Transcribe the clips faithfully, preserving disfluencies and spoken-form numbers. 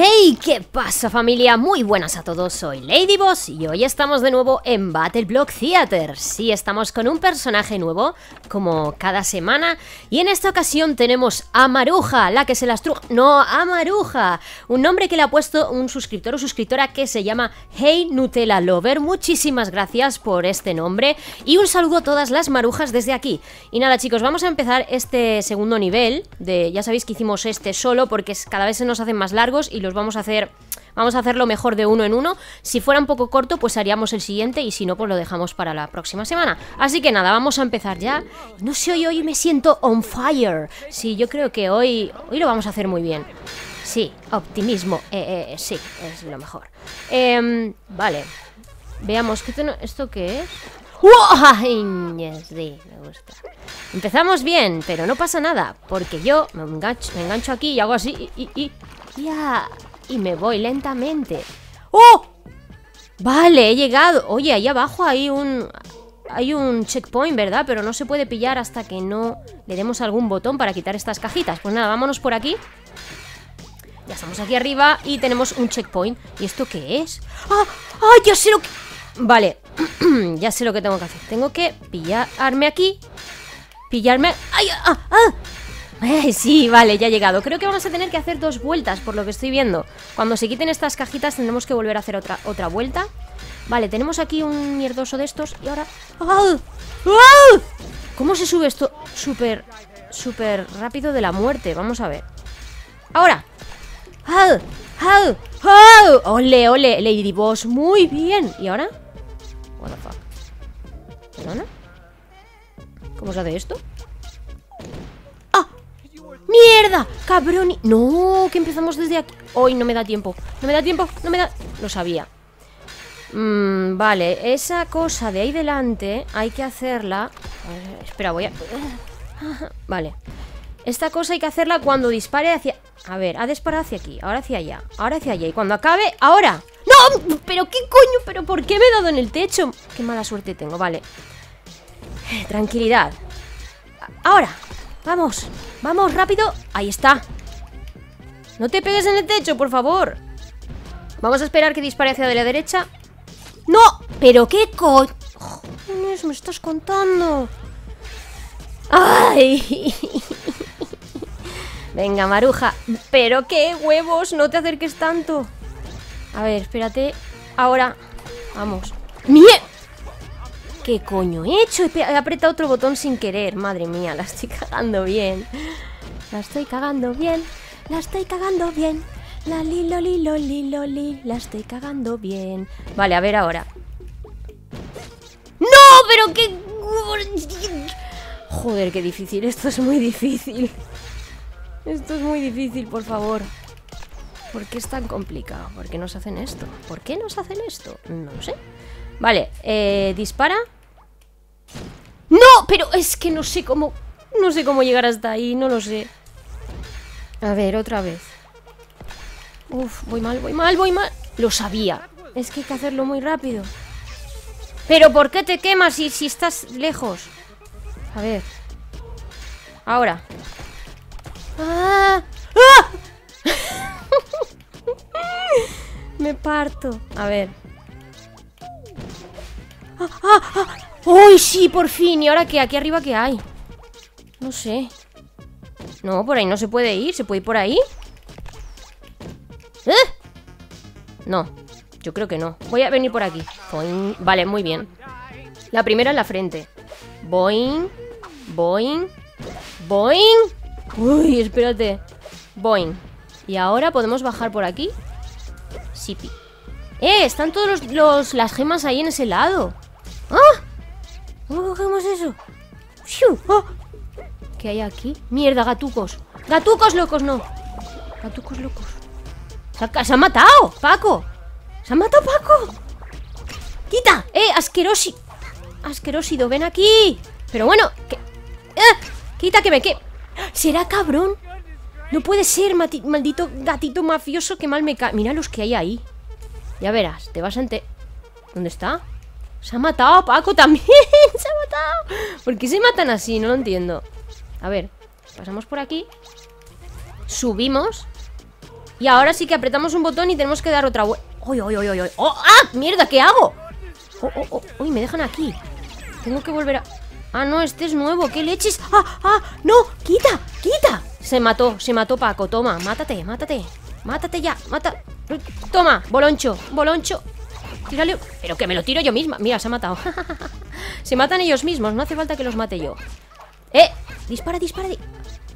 Hey, ¿qué pasa familia? Muy buenas a todos, soy LadyBoss y hoy estamos de nuevo en Battleblock Theater. Sí, estamos con un personaje nuevo, como cada semana, y en esta ocasión tenemos a Maruja, la que se las truja... ¡No, a Maruja! Un nombre que le ha puesto un suscriptor o suscriptora que se llama Hey Nutella Lover. Muchísimas gracias por este nombre y un saludo a todas las marujas desde aquí. Y nada chicos, vamos a empezar este segundo nivel de... Ya sabéis que hicimos este solo porque cada vez se nos hacen más largos y los vamos a hacer, vamos a hacerlo mejor de uno en uno. Si fuera un poco corto, pues haríamos el siguiente, y si no, pues lo dejamos para la próxima semana. Así que nada, vamos a empezar ya. No sé, hoy, hoy me siento on fire. Sí, yo creo que hoy, hoy lo vamos a hacer muy bien. Sí, optimismo, eh, eh, sí, es lo mejor. Eh, vale, veamos, ¿qué ten... ¿esto qué es? Sí, me gusta. Empezamos bien, pero no pasa nada, porque yo me engancho, me engancho aquí y hago así y... y, y... Yeah. Y me voy lentamente. ¡Oh! Vale, he llegado. Oye, ahí abajo hay un... Hay un checkpoint, ¿verdad? Pero no se puede pillar hasta que no le demos algún botón para quitar estas cajitas. Pues nada, vámonos por aquí. Ya estamos aquí arriba y tenemos un checkpoint. ¿Y esto qué es? ¡Ah! ¡Ah! Ya sé lo que... Vale, ya sé lo que tengo que hacer. Tengo que pillarme aquí. Pillarme... ¡Ay! ¡Ah! ¡Ah! Eh, sí, vale, ya he llegado. Creo que vamos a tener que hacer dos vueltas, por lo que estoy viendo. Cuando se quiten estas cajitas tendremos que volver a hacer otra, otra vuelta. Vale, tenemos aquí un mierdoso de estos. Y ahora... ¡Oh! ¡Oh! ¿Cómo se sube esto? Súper, súper rápido de la muerte. Vamos a ver. Ahora. ¡Oh! ¡Oh! ¡Oh! ¡Ole, ole! LadyBoss, muy bien. ¿Y ahora? What the fuck. ¿Perdona? ¿Cómo se hace esto? ¡Mierda! ¡Cabrón! ¡No! Que empezamos desde aquí. ¡Hoy no me da tiempo! ¡No me da tiempo! ¡No me da...! Lo sabía. Mm, vale, esa cosa de ahí delante hay que hacerla... Eh, espera, voy a... Vale. Esta cosa hay que hacerla cuando dispare hacia... A ver, ha disparado hacia aquí, ahora hacia allá, ahora hacia allá. Y cuando acabe... ¡Ahora! ¡No! ¿Pero qué coño? ¿Pero por qué me he dado en el techo? ¡Qué mala suerte tengo! Vale. Tranquilidad. ¡Ahora! Vamos, vamos, rápido. Ahí está. No te pegues en el techo, por favor. Vamos a esperar que dispare hacia la derecha. ¡No! ¿Pero qué co... Joder, me estás contando. ¡Ay! Venga, Maruja. ¿Pero qué huevos? No te acerques tanto. A ver, espérate. Ahora. Vamos. ¡Mierda! ¿Qué coño he hecho? He apretado otro botón sin querer. Madre mía, la estoy cagando bien. La estoy cagando bien. La estoy cagando bien. La li, lo, li, lo, li, lo, li. La estoy cagando bien. Vale, a ver ahora. ¡No! Pero qué... Joder, qué difícil. Esto es muy difícil. Esto es muy difícil, por favor. ¿Por qué es tan complicado? ¿Por qué nos hacen esto? ¿Por qué nos hacen esto? No lo sé. Vale, eh, dispara. ¡No! Pero es que no sé cómo... No sé cómo llegar hasta ahí, no lo sé. A ver, otra vez. Uf, voy mal, voy mal, voy mal. Lo sabía. Es que hay que hacerlo muy rápido. ¿Pero por qué te quemas si, si estás lejos? A ver. Ahora. ¡Ah! ¡Ah! Me parto. A ver. ¡Ah, ah, ah! ¡Uy, sí, por fin! ¿Y ahora qué? ¿Aquí arriba qué hay? No sé. No, por ahí no se puede ir. ¿Se puede ir por ahí? ¿Eh? No, yo creo que no. Voy a venir por aquí. Boing. Vale, muy bien. La primera en la frente. Boing. Boing. Boing. Uy, espérate. Boing. Y ahora podemos bajar por aquí. Sipi. ¡Eh! Están todas los, los, las gemas ahí en ese lado. ¡Ah! ¿Cómo cogemos eso? ¡Ah! ¿Qué hay aquí? ¡Mierda, gatucos! ¡Gatucos locos, no! ¡Gatucos locos! ¡Se ha, se ha matado, Paco! ¡Se ha matado, Paco! ¡Quita! ¡Eh, asquerosi! ¡Asquerosido, ven aquí! Pero bueno, que... ¡Ah! ¡Quita, que me que! ¿Será cabrón? No puede ser, mati... maldito gatito mafioso que mal me cae. Mira los que hay ahí. Ya verás, te vas a enter... ¿Dónde está? Se ha matado Paco también. Se ha matado. ¿Por qué se matan así? No lo entiendo. A ver, pasamos por aquí. Subimos. Y ahora sí que apretamos un botón y tenemos que dar otra vuelta. ¡Uy, uy, uy, uy, uy! ¡Oh, ah! ¡Mierda! ¿Qué hago? ¡Oh, oh, oh! ¡Uy, me dejan aquí! Tengo que volver a... ¡Ah, no! Este es nuevo. ¡Qué leches! ¡Ah, ah! ¡No! ¡Quita! ¡Quita! Se mató. Se mató Paco. Toma. Mátate. Mátate. Mátate ya. Mata. Toma. Boloncho. Boloncho. Tírale. Pero que me lo tiro yo misma. Mira, se ha matado. Se matan ellos mismos. No hace falta que los mate yo. ¡Eh! Dispara, dispara.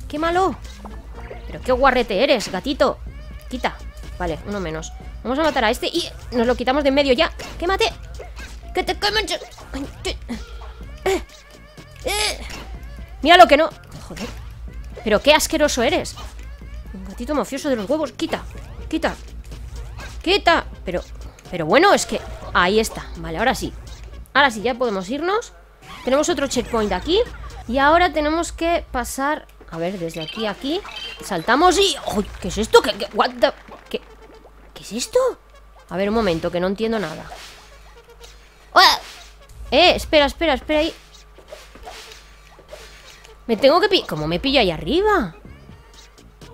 ¡Qué malo! Pero qué guarrete eres, gatito. Quita. Vale, uno menos. Vamos a matar a este y nos lo quitamos de en medio ya. ¡Quémate! ¡Que te quemen! ¡Mira lo que no! ¡Joder! ¡Pero qué asqueroso eres! Un gatito mafioso de los huevos. ¡Quita! ¡Quita! ¡Quita! Pero... Pero bueno, es que... Ahí está. Vale, ahora sí. Ahora sí, ya podemos irnos. Tenemos otro checkpoint aquí. Y ahora tenemos que pasar... A ver, desde aquí a aquí. Saltamos y... ¡Oh! ¿Qué es esto? ¿Qué, qué, what the... ¿Qué, ¿Qué es esto? A ver, un momento, que no entiendo nada. ¡Ah! Eh, espera, espera, espera ahí. Me tengo que pillar... ¿Cómo me pillo ahí arriba?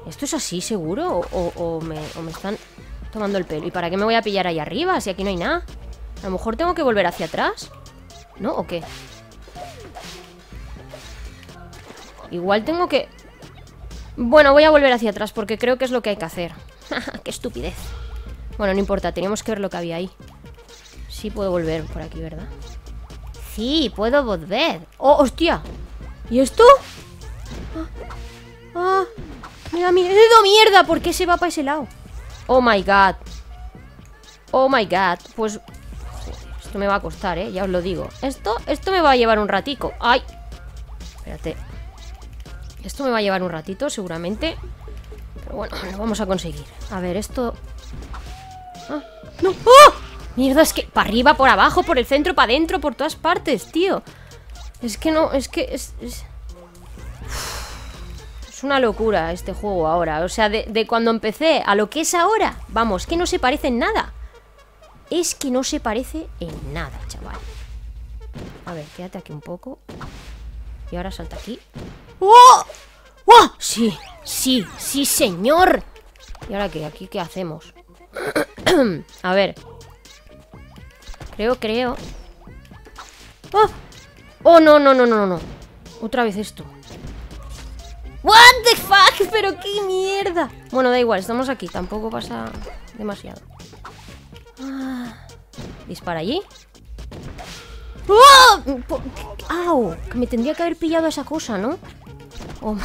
¿Esto es así, seguro? O, o, o, me, o me están tomando el pelo. ¿Y para qué me voy a pillar ahí arriba si aquí no hay nada? A lo mejor tengo que volver hacia atrás, ¿no? ¿O qué? Igual tengo que... Bueno, voy a volver hacia atrás porque creo que es lo que hay que hacer. ¡Qué estupidez! Bueno, no importa, teníamos que ver lo que había ahí. Sí puedo volver por aquí, ¿verdad? Sí, puedo volver. ¡Oh, hostia! ¿Y esto? ¡Ah! ¡Ah! ¡Mira, mira! ¡Dedo mierda! ¿Por qué se va para ese lado? ¡Oh, my God! ¡Oh, my God! Pues... Joder, esto me va a costar, ¿eh? Ya os lo digo. Esto, esto me va a llevar un ratico. ¡Ay! Espérate. Esto me va a llevar un ratito, seguramente. Pero bueno, lo vamos a conseguir. A ver, esto... ¡Ah! ¡No! ¡Ah! Mierda, es que... Para arriba, por abajo, por el centro, para adentro, por todas partes, tío. Es que no... Es que... Es, es... es una locura este juego ahora. O sea, de, de cuando empecé a lo que es ahora. Vamos, que no se parece en nada. Es que no se parece en nada, chaval. A ver, quédate aquí un poco. Y ahora salta aquí. ¡Oh! ¡Oh! Sí, sí, sí, señor. ¿Y ahora qué? ¿Aquí qué hacemos? A ver. Creo, creo. ¡Oh! ¡Oh, no, no, no, no, no! Otra vez esto. ¡What the fuck! ¡Pero qué mierda! Bueno, da igual, estamos aquí. Tampoco pasa demasiado. Ah. Dispara allí. ¡Oh! ¡Au! Que me tendría que haber pillado esa cosa, ¿no? ¡Oh, my...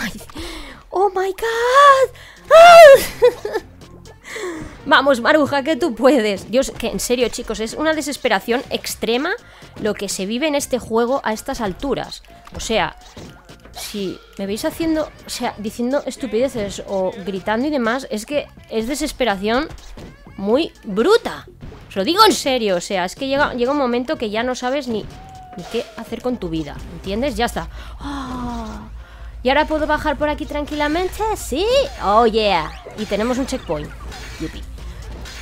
¡Oh, my God! ¡Ah! Vamos, Maruja, que tú puedes. Dios, que en serio, chicos, es una desesperación extrema lo que se vive en este juego a estas alturas. O sea, si me veis haciendo, o sea, diciendo estupideces o gritando y demás, es que es desesperación muy bruta. Os lo digo en serio, o sea, es que llega, llega un momento que ya no sabes ni, ni qué hacer con tu vida, ¿entiendes? Ya está. ¡Oh! ¿Y ahora puedo bajar por aquí tranquilamente? ¿Sí? ¡Oh, yeah! Y tenemos un checkpoint. Yupi.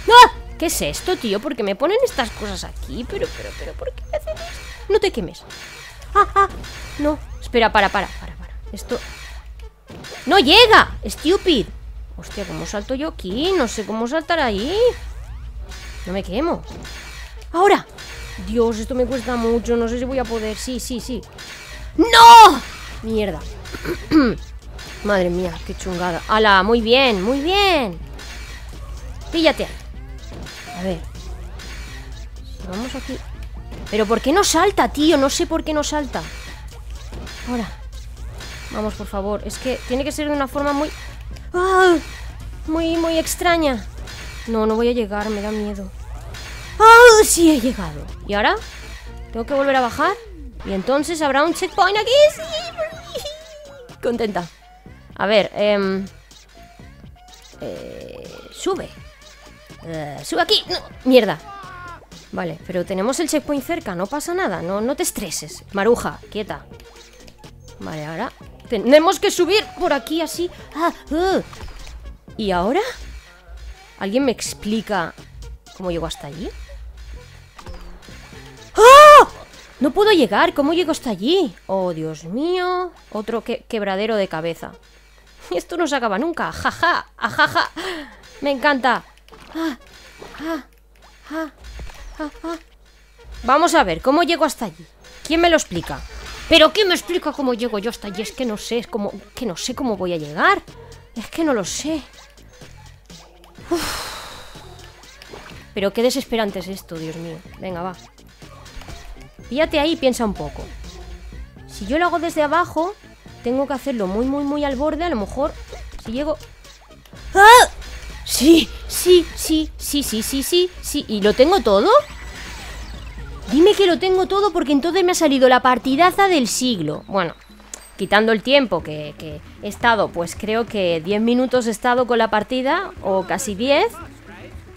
¡Ah! ¿Qué es esto, tío? ¿Por qué me ponen estas cosas aquí? Pero, pero, pero, ¿por qué me hacen esto? No te quemes. ¡Ah, ah! No. Espera, para, para, para, para. Esto... ¡No llega! ¡Stupid! Hostia, ¿cómo salto yo aquí? No sé cómo saltar ahí. No me quemo. ¡Ahora! Dios, esto me cuesta mucho. No sé si voy a poder. Sí, sí, sí. ¡No! Mierda. Madre mía, qué chungada. ¡Hala! Muy bien, muy bien. Píllate. A ver. Si vamos aquí. Pero ¿por qué no salta, tío? No sé por qué no salta. Ahora. Vamos, por favor. Es que tiene que ser de una forma muy... ¡Ah! Muy, muy extraña. No, no voy a llegar, me da miedo. ¡Ah! Sí he llegado. ¿Y ahora? ¿Tengo que volver a bajar? Y entonces habrá un checkpoint aquí. ¡Sí! Contenta. A ver, eh, eh, sube. Uh, sube aquí. No, mierda. Vale, pero tenemos el checkpoint cerca. No pasa nada, no, no te estreses. Maruja, quieta. Vale, ahora tenemos que subir por aquí así. Ah, uh. ¿Y ahora? ¿Alguien me explica cómo llego hasta allí? ¡Ah! No puedo llegar. ¿Cómo llego hasta allí? Oh, Dios mío. Otro que quebradero de cabeza. Esto no se acaba nunca. Jaja, ajaja. Me encanta. Ah, ah, ah, ah, ah. Vamos a ver, ¿cómo llego hasta allí? ¿Quién me lo explica? ¿Pero quién me explica cómo llego yo hasta allí? Es que no sé, es como... que no sé cómo voy a llegar. Es que no lo sé. Uf. Pero qué desesperante es esto, Dios mío. Venga, va. Píllate ahí y piensa un poco. Si yo lo hago desde abajo, tengo que hacerlo muy, muy, muy al borde. A lo mejor, si llego... ¡Ah! Sí, sí, sí, sí, sí, sí, sí, sí. ¿Y lo tengo todo? Dime que lo tengo todo, porque entonces me ha salido la partidaza del siglo. Bueno, quitando el tiempo que, que he estado, pues creo que diez minutos he estado con la partida, o casi diez.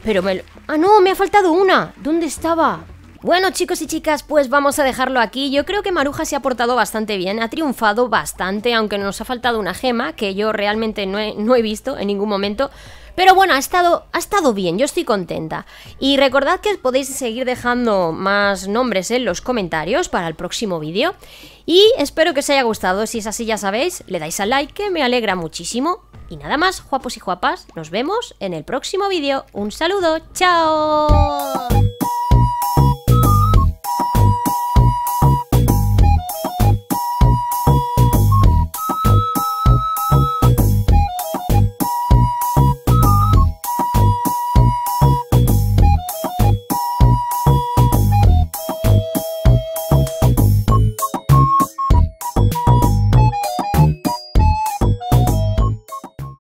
Pero me lo... ¡Ah, no! Me ha faltado una. ¿Dónde estaba? Bueno, chicos y chicas, pues vamos a dejarlo aquí. Yo creo que Maruja se ha portado bastante bien, ha triunfado bastante, aunque nos ha faltado una gema que yo realmente no he, no he visto en ningún momento. Pero bueno, ha estado, ha estado bien, yo estoy contenta. Y recordad que podéis seguir dejando más nombres en los comentarios para el próximo vídeo. Y espero que os haya gustado, si es así ya sabéis, le dais al like, que me alegra muchísimo. Y nada más, guapos y guapas, nos vemos en el próximo vídeo. Un saludo, chao.